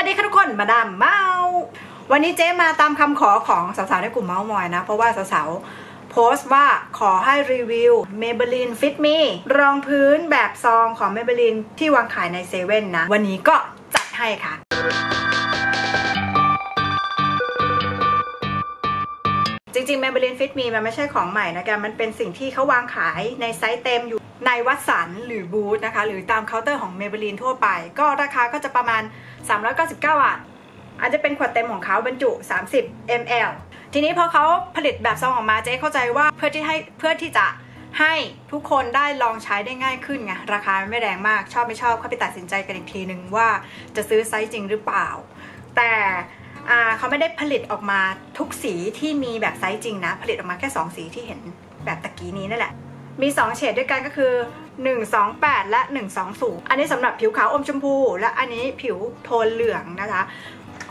วัสดีค่ะทุกคนมาดามเมาวันนี้เจ๊มาตามคำขอของสาวๆในกลุ่มเมาส์มอยนะเพราะว่าสาวๆโพสต์ว่าขอให้รีวิว Maybelline Fit Me รองพื้นแบบซองของ Maybelline ที่วางขายในเซเว่นนะวันนี้ก็จัดให้ค่ะจริงๆ Maybelline Fit Me มันไม่ใช่ของใหม่นะแกมันเป็นสิ่งที่เขาวางขายในไซส์เต็มอยู่ในวัดสันหรือบูธนะคะหรือตามเคาน์เตอร์ของ Maybelline ทั่วไปก็ราคาก็จะประมาณ399บาทอาจจะเป็นขวดเต็มของเขาบรรจุ30 ml ทีนี้พอเขาผลิตแบบซองออกมาเจ๊เข้าใจว่าเพื่อที่จะให้ทุกคนได้ลองใช้ได้ง่ายขึ้นไงราคาไม่แรงมากชอบไม่ชอบเขาไปตัดสินใจกันอีกทีนึงว่าจะซื้อไซส์จริงหรือเปล่าแต่เขาไม่ได้ผลิตออกมาทุกสีที่มีแบบไซส์จริงนะผลิตออกมาแค่2สีที่เห็นแบบตะกี้นี้นั่นแหละมี2เฉดด้วยกันก็คือ128และ120อันนี้สำหรับผิวขาวอมชมพูและอันนี้ผิวโทนเหลืองนะคะ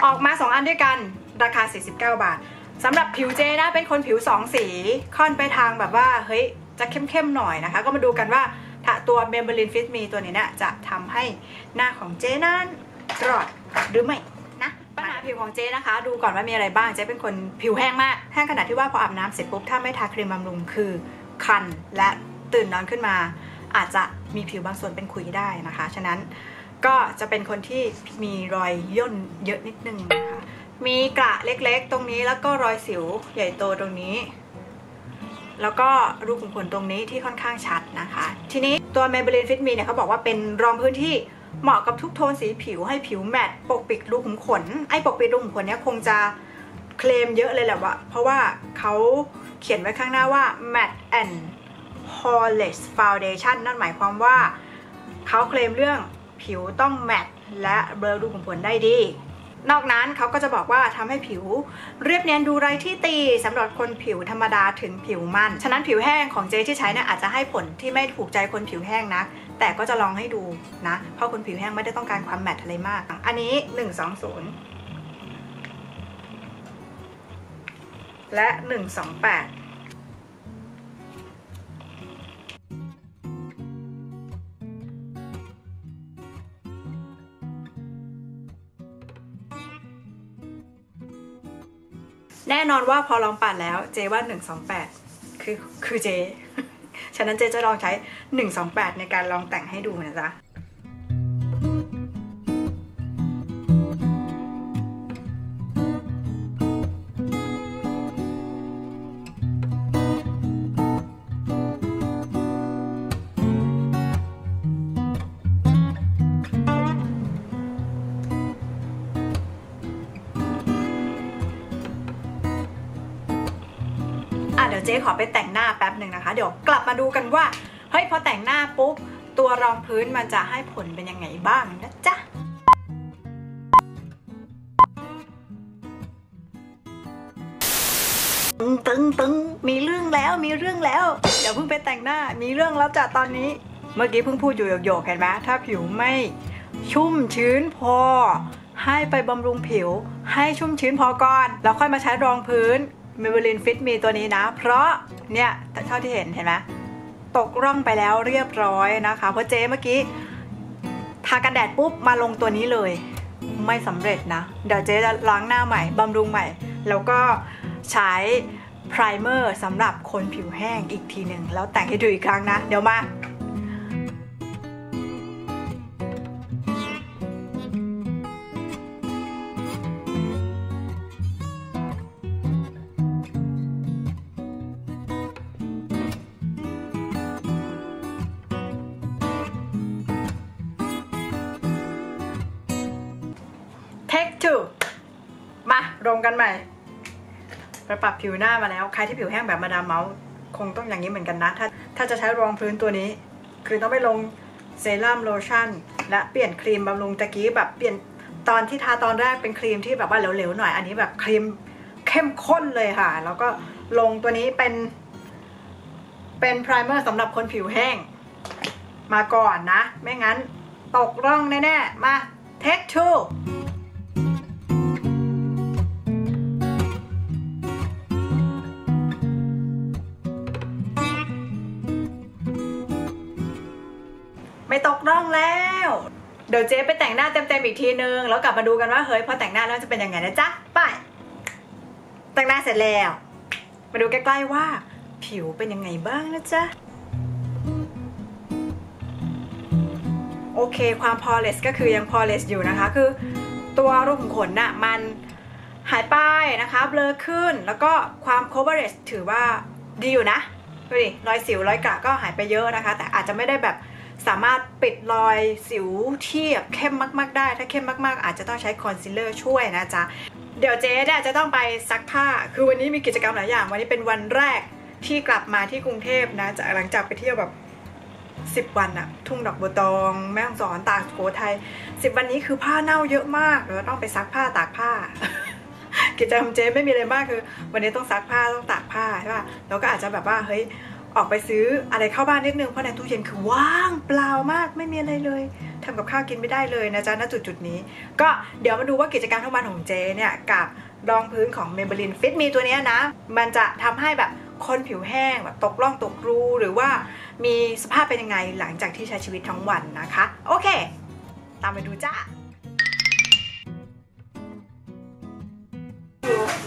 ออกมา2อันด้วยกันราคา49บาทสำหรับผิวเจนะเป็นคนผิว2สีค่อนไปทางแบบว่าเฮ้ยจะเข้มๆหน่อยนะคะก็มาดูกันว่าถ้าตัว Maybelline Fit Me ตัวนี้เนี่ยจะทำให้หน้าของเจนั้นรอดหรือไม่ปัญหาผิวของเจ๊นะคะดูก่อนว่ามีอะไรบ้างเจ๊เป็นคนผิวแห้งมากแห้งขนาดที่ว่าพออาบน้ำเสร็จปุ๊บถ้าไม่ทาครีมบำรุงคือคันและตื่นนอนขึ้นมาอาจจะมีผิวบางส่วนเป็นขุยได้นะคะฉะนั้นก็จะเป็นคนที่มีรอยย่นเยอะนิดนึงนะคะมีกระเล็กๆตรงนี้แล้วก็รอยสิวใหญ่โตตรงนี้แล้วก็รูขุมขนตรงนี้ที่ค่อนข้างชัดนะคะทีนี้ตัว Maybelline Fit Me เนี่ยเขาบอกว่าเป็นรองพื้นที่เหมาะกับทุกโทนสีผิวให้ผิวแมตต์ปกปิดรูขุมขนไอ้ปกปิดรูขุมขนเนี้ยคงจะเคลมเยอะเลยแหละวะเพราะว่าเขาเขียนไว้ข้างหน้าว่า matte and poreless foundation นั่นหมายความว่าเขาเคลมเรื่องผิวต้องแมตต์และเบลอรูขุมขนได้ดีนอกนั้นเขาก็จะบอกว่าทำให้ผิวเรียบเนียนดูไร้ที่ติสำหรับคนผิวธรรมดาถึงผิวมันฉะนั้นผิวแห้งของเจที่ใช้เนี่ยอาจจะให้ผลที่ไม่ถูกใจคนผิวแห้งนะแต่ก็จะลองให้ดูนะเพราะคนผิวแห้งไม่ได้ต้องการความแมตต์อะไรมากอันนี้120และ128แน่นอนว่าพอลองปัดแล้วเจว่า128คือเจฉะนั้นเจจะลองใช้128ในการลองแต่งให้ดูนะจ๊ะเดี๋ยวเจ๊ขอไปแต่งหน้าแป๊บหนึ่งนะคะเดี๋ยวกลับมาดูกันว่าเฮ้ยพอแต่งหน้าปุ๊บตัวรองพื้นมันจะให้ผลเป็นยังไงบ้างนะจ๊ะตึงมีเรื่องแล้วเดี๋ยวเพิ่งไปแต่งหน้ามีเรื่องแล้วจ้ะตอนนี้เมื่อกี้เพิ่งพูดอยู่โยกๆเห็นไหมถ้าผิวไม่ชุ่มชื้นพอให้ไปบำรุงผิวให้ชุ่มชื้นพอก่อนแล้วค่อยมาใช้รองพื้นMaybelline Fit Me ตัวนี้นะเพราะเนี่ยเท่าที่เห็นไหมตกร่องไปแล้วเรียบร้อยนะคะเพราะเจ๊เมื่อกี้ทากันแดดปุ๊บมาลงตัวนี้เลยไม่สำเร็จนะเดี๋ยวเจ๊จะล้างหน้าใหม่บำรุงใหม่แล้วก็ใช้ไพรเมอร์สำหรับคนผิวแห้งอีกทีหนึ่งแล้วแต่งให้ดูอีกครั้งนะเดี๋ยวมามาลงกันใหม่ไปปรับผิวหน้ามาแล้วใครที่ผิวแห้งแบบมาดามเมาส์คงต้องอย่างนี้เหมือนกันนะถ้าจะใช้รองพื้นตัวนี้คือต้องไปลงเซรั่มโลชั่นและเปลี่ยนครีมบำรุงตะกี้แบบเปลี่ยนตอนที่ทาตอนแรกเป็นครีมที่แบบว่าเหลวๆหน่อยอันนี้แบบครีมเข้มข้นเลยค่ะแล้วก็ลงตัวนี้เป็นไพรเมอร์สำหรับคนผิวแห้งมาก่อนนะไม่งั้นตกร่องแน่ๆมาเทคทูตกร่องแล้ว เดี๋ยวเจ๊ไปแต่งหน้าเต็มๆอีกทีนึงแล้วกลับมาดูกันว่าเฮ้ยพอแต่งหน้าแล้วจะเป็นยังไงนะจ๊ะไปแต่งหน้าเสร็จแล้วมาดูใกล้ๆว่าผิวเป็นยังไงบ้างนะจ๊ะโอเคความพอเลสก็คือยังพอเลสอยู่นะคะคือตัวรูขุมขนน่ะมันหายไปนะคะเบลอขึ้นแล้วก็ความโคเวอร์เรจถือว่าดีอยู่นะดูดิรอยสิวรอยกระก็หายไปเยอะนะคะแต่อาจจะไม่ได้แบบสามารถปิดรอยสิวที่แบบเข้มมากๆได้ถ้าเข้มมากๆอาจจะต้องใช้คอนซีลเลอร์ช่วยนะจ๊ะเดี๋ยวเจ๊เนี่ยจะต้องไปซักผ้าคือวันนี้มีกิจกรรมหลายอย่างวันนี้เป็นวันแรกที่กลับมาที่กรุงเทพนะจากหลังจากไปเที่ยวแบบ10 วันอะทุ่งดอกบัวตองแม่ฮ่องสอนตากสุโขทัย10 วันนี้คือผ้าเน่าเยอะมากเราต้องไปซักผ้าตากผ้า กิจกรรมเจ๊ไม่มีอะไรมากคือวันนี้ต้องซักผ้าต้องตากผ้าใช่ป่ะแล้วก็อาจจะแบบว่าเฮ้ยออกไปซื้ออะไรเข้าบ้านนิดนึงเพราะในตู้เย็นคือว่างเปล่ามากไม่มีอะไรเลยทำกับข้าวกินไม่ได้เลยนะจ๊ะณจุดนี้ก็เดี๋ยวมาดูว่ากิจกรรมทั้งวันของเจ๊เนี่ยกับรองพื้นของ Maybelline Fit Me ตัวนี้นะมันจะทำให้แบบคนผิวแห้งแบบตกร่องตกรูหรือว่ามีสภาพเป็นยังไงหลังจากที่ใช้ชีวิตทั้งวันนะคะโอเคตามไปดูจ้า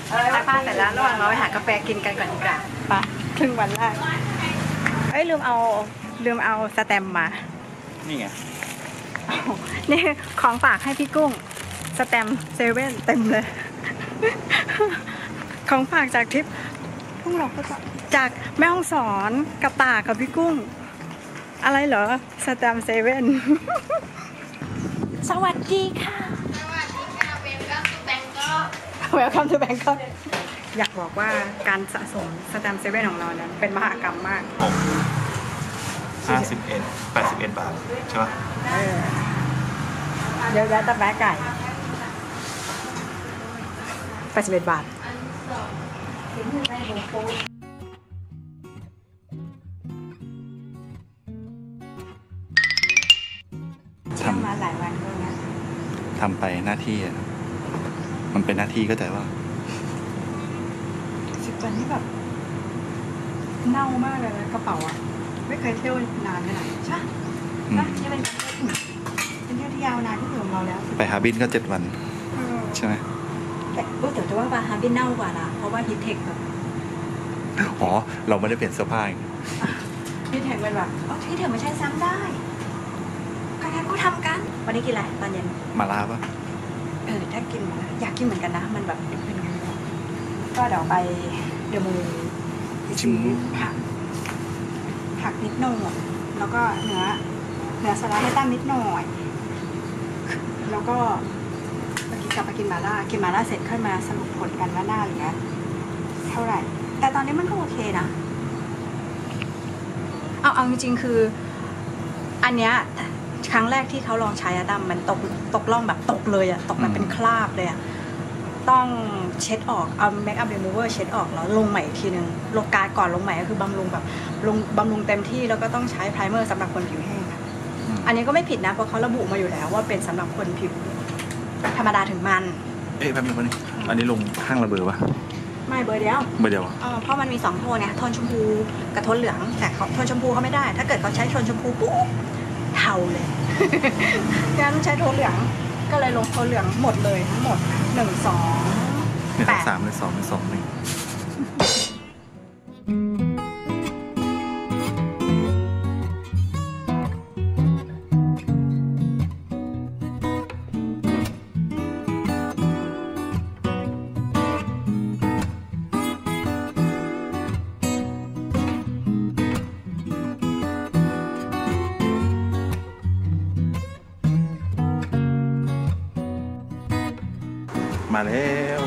ไปป้าแต่ละระหว่างเราไปหากาแฟกินกันก่อนดีกว่าไปครึ่งวันแรกเอ้ยลืมเอาสแตมป์มานี่ไงนี่ของฝากให้พี่กุ้งสแตมป์เซเว่นเต็มเลยของฝากจากทริปกุ้งหลอกก็จากแม่ฮ่องสอนกับตากับพี่กุ้งอะไรเหรอสแตมป์เซเว่นสวัสดีค่ะสวัสดีค่ะเวลคัมทูแบงก็เวลคัมทูแบงก็อยากบอกว่าการสะสมสแตมป์เซเว่นของเราเนี่ยเป็นมหากรรมมาก81 บาทใช่ไหมเดี๋ยวจะแบกไก่81 บาททำไปหน้าที่อะมันเป็นหน้าที่ก็แต่ว่า10 วันนี้แบบเน่ามากเลยนะกระเป๋าอะไม่เคยเที่ยวนานขนาดนี้ใช่นะนี่เป็นเที่ยวที่ยาวนานที่สุดของเราแล้วไปฮาร์บินก็7 วันใช่ไหมแต่จะว่าบาฮาร์บินเน่ากว่าละเพราะว่าฮิตเทคแบบอ๋อเราไม่ได้เปลี่ยนเสื้อผ้าฮิตเทคเป็นแบบอ๋อฮิตเทคมันใช้ซ้ำได้การก็ทำกันวันนี้กินอะไรตอนเย็นมาลาปะถ้ากินอยากกินเหมือนกันนะมันแบบเป็นไงก็เดี๋ยวไปเดอะมูนชิมผักนิดหน่อยแล้วก็เนื้อสไลด์ให้ตั้มนิดหน่อยแล้วก็เมื่อกี้กลับมากินมาล่าเสร็จขึ้นมาสรุปผลกันว่าหน้าเหลือเท่าไหร่แต่ตอนนี้มันก็โอเคนะเอาจริงๆคืออันเนี้ยครั้งแรกที่เขาลองใช้อะตั้มมันตกร่องแบบตกเลยอะตกแบบเป็นคราบเลยอะต้องเช็ดออกเอาเมคอัพรีมูเวอร์เช็ดออกแล้วลงใหม่อีกทีนึงลงการก่อนลงใหม่ก็คือบำรุงแบบบำรุงเต็มที่แล้วก็ต้องใช้ไพรเมอร์สำหรับคนผิวแห้งอะอันนี้ก็ไม่ผิดนะเพราะเขาระบุมาอยู่แล้วว่าเป็นสำหรับคนผิวธรรมดาถึงมันเอ๊ะแป๊บนึงอันนี้ลงข้างละเบอร์ปะไม่เบอร์เดียวเพราะมันมี2โทนไงโทนชมพูกับโทนเหลืองแต่โทนชมพูเขาไม่ได้ถ้าเกิดเขาใช้โทนชมพูปุ๊บเทาเลยงานต้องใช้โทนเหลืองก็เลยลงโทนเหลืองหมดเลยทั้งหมด1 2 8 3 2 1 2 1มาแล้ว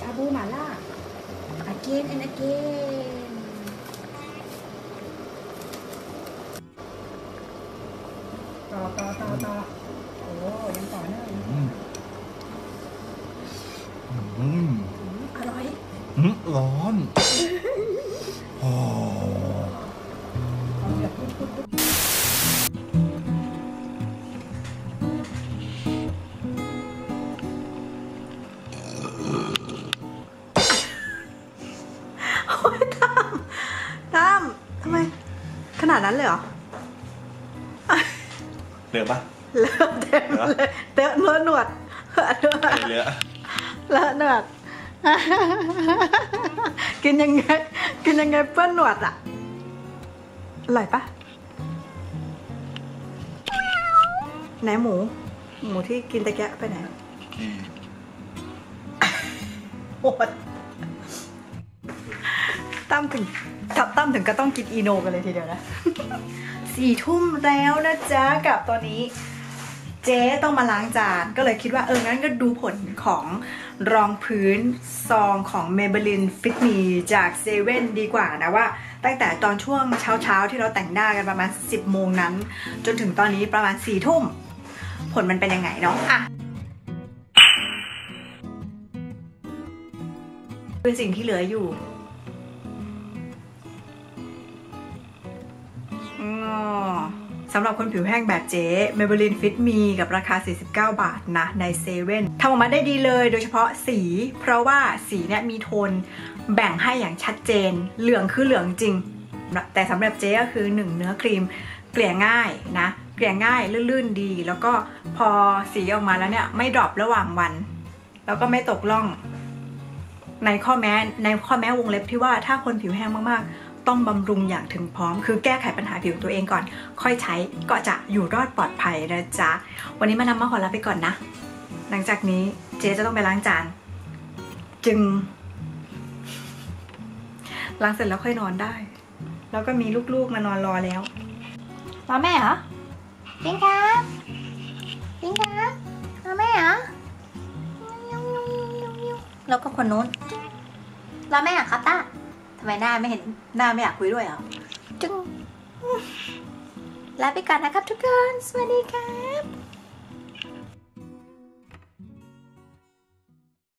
ชาบูมาล่า again and againต่อโอ้ยังต่อเนื่องอร่อยร้อน นาดนั้นเลยเหรอเหลือปะเลอะเต็มเลยเตอะเลอะหนวดเลอะหนวดกินยังไงเปื้อนหนวดอ่ะอร่อยปะไหนหมูที่กินตะแกะไปไหนโอดตั้มถึงก็ต้องกินอีโนกันเลยทีเดียวนะ 4 ทุ่มแล้วนะจ๊ะกับตอนนี้เจ๊ต้องมาล้างจานก็เลยคิดว่างั้นก็ดูผลของรองพื้นซองของ Maybelline Fit Me จากเซเว่นดีกว่านะว่าตั้งแต่ตอนช่วงเช้าที่เราแต่งหน้ากันประมาณ 10 โมงนั้นจนถึงตอนนี้ประมาณ 4 ทุ่มผลมันเป็นยังไงเนาะอ่ะคือสิ่งที่เหลืออยู่สำหรับคนผิวแห้งแบบเจ๊ Maybelline Fit Me กับราคา49 บาทนะในเซเว่นทำออกมาได้ดีเลยโดยเฉพาะสีเพราะว่าสีเนี่ยมีโทนแบ่งให้อย่างชัดเจนเหลืองคือเหลืองจริงแต่สำหรับเจ๊ก็คือ1เนื้อครีมเกลี่ยง่ายนะเกลี่ยง่ายลื่นๆดีแล้วก็พอสีออกมาแล้วเนี่ยไม่ดรอประหว่างวันแล้วก็ไม่ตกล่องในข้อแม้วงเล็บที่ว่าถ้าคนผิวแห้งมากๆต้องบำรุงอย่างถึงพร้อมคือแก้ไขปัญหาผิวตัวเองก่อนค่อยใช้ก็จะอยู่รอดปลอดภัยนะจ๊ะวันนี้มานำมาขอลาไปก่อนนะหลังจากนี้เจ๊จะต้องไปล้างจานจึงล้างเสร็จแล้วค่อยนอนได้แล้วก็มีลูกๆมานอนรอแล้วรอแม่เหรอปิ๊งครับปิ๊งครับรอแม่เหรอแล้วก็คนโน้นรอแม่ครับตาทำไมหน้าไม่เห็นหน้าไม่อยากคุยด้วยเหรอจึงลาไปก่อนนะครับทุกคนสวัสดีครับ